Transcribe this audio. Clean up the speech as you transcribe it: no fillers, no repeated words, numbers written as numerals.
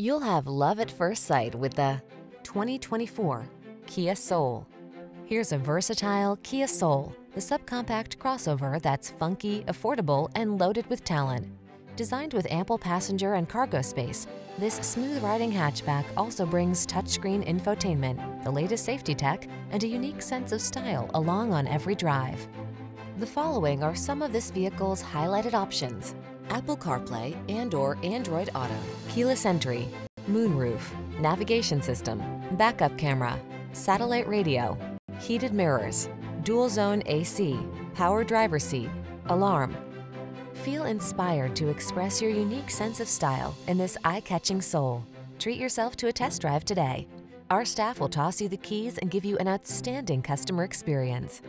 You'll have love at first sight with the 2024 Kia Soul. Here's a versatile Kia Soul, the subcompact crossover that's funky, affordable, and loaded with talent. Designed with ample passenger and cargo space, this smooth-riding hatchback also brings touchscreen infotainment, the latest safety tech, and a unique sense of style along on every drive. The following are some of this vehicle's highlighted options: Apple CarPlay and/or Android Auto, keyless entry, moonroof, navigation system, backup camera, satellite radio, heated mirrors, dual zone AC, power driver seat, alarm. Feel inspired to express your unique sense of style in this eye-catching Soul. Treat yourself to a test drive today. Our staff will toss you the keys and give you an outstanding customer experience.